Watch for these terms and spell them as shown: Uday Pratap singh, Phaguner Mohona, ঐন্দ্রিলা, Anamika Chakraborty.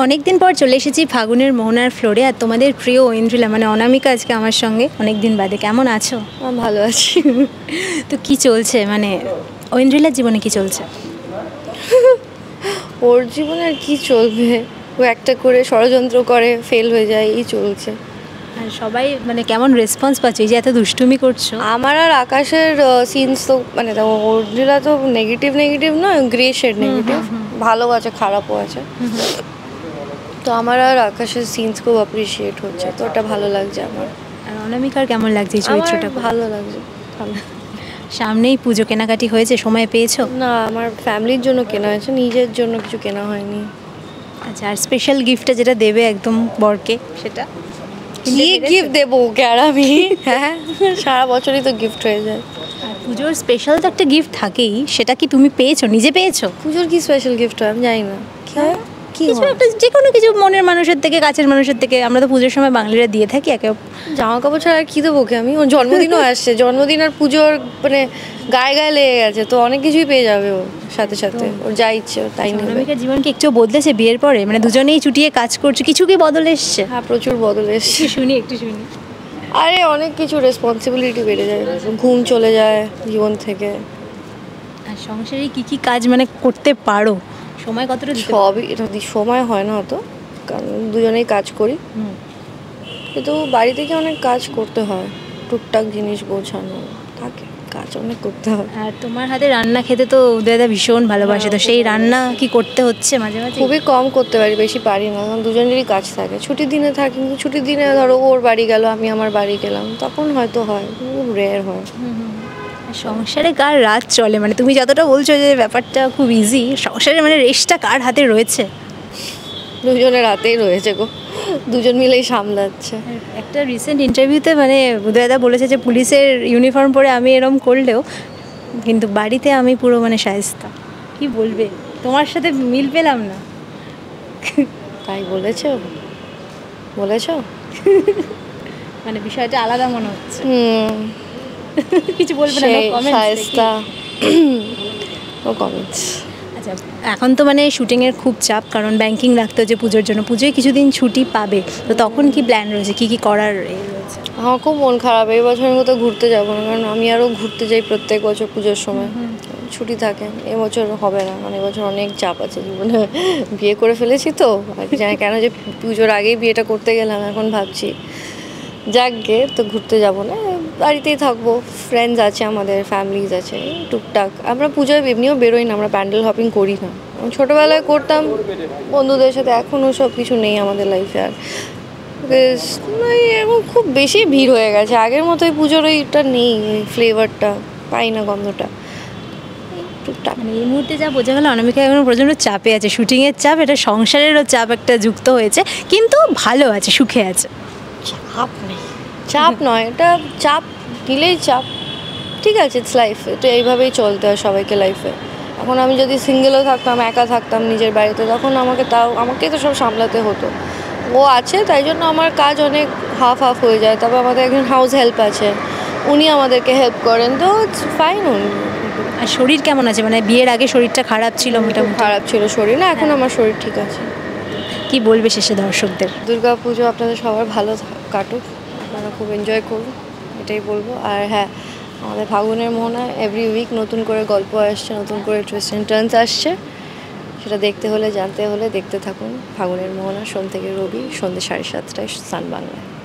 अनेक दिन पर चले एसेछि फागुनेर मोहनार फ्लोरे और तुम्हारे प्रिय ঐন্দ্রিলা माने अनामिका आज के आमार संगे अनेक दिन बादे केमन आछो? भालो आछि। तो कि चलछे माने ঐন্দ্রিলার जीवने कि चलछे? ओर जीवन आर कि चलबे, ओ एकटा करे षड़यंत्र करे फेल हो जाए ई चलछे। আর সবাই মানে কেমন রেসপন্স পাচ্ছ এই যে এত দুষ্টুমি করছো? আমার আর আকাশের সিনস তো মানে ঐন্দ্রিলা তো নেগেটিভ নেগেটিভ না, গ্রে শেড নেগেটিভ, ভালো আছে খারাপও আছে। তো আমার আর আকাশের সিনস খুব অ্যাপ্রিশিয়েট হচ্ছে, তো এটা ভালো লাগছে আমার। আর অনামিকার কেমন লাগছে এই চরিত্রটা? ভালো লাগছে। সামনেই পুজো কেনাকাটি হয়েছে, সময় পেয়েছো? না, আমার ফ্যামিলির জন্য কেনা হয়েছে, নিজের জন্য কিছু কেনা হয়নি। আচ্ছা, আর স্পেশাল গিফটটা যেটা দেবে একদম বরকে সেটা ये गिफ्ट दे बो क्या भी है सारा बचर ही तो गिफ्ट हो जाए। पुजोर स्पेशल तो एक गिफ्ट थाकेई, सेटा कि तुमी पेयेछो? निजे पेयेछो? पुजोर कि स्पेशल गिफ्ट है आमि जानि ना क्या कि किछु একটা যে কোনো কিছু মনের মানুষের থেকে কাছের মানুষের থেকে আমরা তো পূজোর সময় বাঙালিরা দিয়ে থাকি একে জামা কাপড় ছাড়া কি দেবো ওকে আমি? ওর জন্মদিনও আসছে, জন্মদিন আর পুজোর মানে গায়ে গায়ে লেগে গেছে, তো অনেক কিছুই পেয়ে যাবে ও সাথে সাথে, ওর যা ইচ্ছে তাই নেবে। অনামিকার জীবন কি একটু বদলেছে বিয়ের পরে? মানে দুজনেই চুটিয়ে কাজ করছে, কিছু কি বদল এসছে? হ্যাঁ, প্রচুর বদল এসছে। একটু শুনি। আরে অনেক কিছু, রেসপন্সিবিলিটি বেড়ে যায়, ঘুম চলে যায় জীবন থেকে। আর সংসারে কি কি কাজ মানে করতে পারো? সময় কতটা দিতে? সবই, এটা সময় হয় না তো, কারণ দুজনেই কাজ করি, কিন্তু বাড়ি থেকে অনেক কাজ করতে হয়, টুকটাক জিনিস গোছানো থাকে, কাজ অনেক করতে হয়। আর তোমার হাতে রান্না খেতে তো দাদা ভীষণ ভালোবাসে, তো সেই রান্না কি করতে হচ্ছে মাঝে মাঝে? খুবই কম করতে পারি, বেশি পারি না, কারণ দুজনেরই কাজ থাকে। ছুটির দিনে থাকি, ছুটির দিনে ধরো ওর বাড়ি গেল, আমি আমার বাড়ি গেলাম, তখন হয়তো হয়, খুব রেয়ার হয়। সংসারে কার রাত চলে? মানে তুমি যতটা বলছো যে ব্যাপারটা খুব ইজি, সংসারে মানে রেশটা কার হাতে রয়েছে? দুজনের হাতেই রয়েছে গো, দুজন মিলেই সামলাচ্ছে। একটা রিসেন্ট ইন্টারভিউতে মানে উদয়দা বলেছে যে পুলিশের ইউনিফর্ম পরে আমি এরকম করলেও কিন্তু বাড়িতে আমি পুরো মানে শায়েস্তা। কি বলবে? তোমার সাথে মিল পেলাম না তাই বলেছো মানে বিষয়টা আলাদা মনে হচ্ছে। কিছু বলবে না, কমেন্টস শায়েস্তা ও কমেন্টস। আচ্ছা, এখন তো মানে শুটিং এর খুব চাপ, কারণ ব্যাংকিং রাখতে হচ্ছে পুজোর জন্য, পুজোয় কিছুদিন ছুটি পাবে, তো তখন কি প্ল্যান রয়েছে, কি কি করার রয়েছে? আমার খুব মন খারাপ, এই বছর আমি কোথাও ঘুরতে যাবো না, কারণ আমি আরও ঘুরতে যাই প্রত্যেক বছর পুজোর সময়, ছুটি থাকে, এবছর হবে না, মানে এবছর অনেক চাপ আছে জীবনে, বিয়ে করে ফেলেছি তো জানি কেন যে পুজোর আগেই বিয়েটা করতে গেলাম, এখন ভাবছি যাকগে তো ঘুরতে যাবো না, বাড়িতেই থাকবো। ফ্রেন্ডস আছে আমাদের, ফ্যামিলিজ আছে, টুকটাক আমরা পুজোয় এমনিও বেরোই না, আমরা প্যান্ডেল হপিং করি না, ছোটোবেলায় করতাম বন্ধুদের সাথে, এখনও সব কিছু নেই আমাদের লাইফে। আর এখন খুব বেশি ভিড় হয়ে গেছে, আগের মতো এই পুজোর ওইটা নেই, ফ্লেভারটা পাই না, গন্ধটা টুকটাক। মানে এই মুহূর্তে যা বোঝা গেল অনামিকা এখন প্রচণ্ড চাপে আছে, শুটিংয়ের চাপ, এটা সংসারেরও চাপ একটা যুক্ত হয়েছে, কিন্তু ভালো আছে, সুখে আছে। চাপ নেই, চাপ নয়, এটা চাপ দিলেই চাপ, ঠিক আছে, ইটস লাইফ, এটা এইভাবেই চলতে হয় সবাইকে লাইফে। এখন আমি যদি সিঙ্গেলও থাকতাম, একা থাকতাম নিজের বাড়িতে, তখন আমাকেই তো সব সামলাতে হতো, ও আছে তাই জন্য আমার কাজ অনেক হাফ হাফ হয়ে যায়। তারপর আমাদের একজন হাউস হেল্প আছে, উনি আমাদেরকে হেল্প করেন, তো ইটস ফাইন। আর শরীর কেমন আছে? মানে বিয়ের আগে শরীরটা খারাপ ছিল, মোটামুটি খারাপ ছিল শরীর, না এখন আমার শরীর ঠিক আছে। কি বলবে শেষে দর্শকদের? দুর্গাপুজো আপনাদের সবার ভালো কাটুক, আপনারা খুব এনজয় করুন, এটাই বলবো। আর হ্যাঁ, আমাদের ফাগুনের মোহনা এভরি উইক নতুন করে গল্প আসছে, নতুন করে টুইস্ট অ্যান্ড টার্নস আসছে, সেটা দেখতে হলে জানতে হলে দেখতে থাকুন ফাগুনের মোহনা, সোম থেকে রবি সন্ধ্যে 7:30 টায় সান বাংলায়।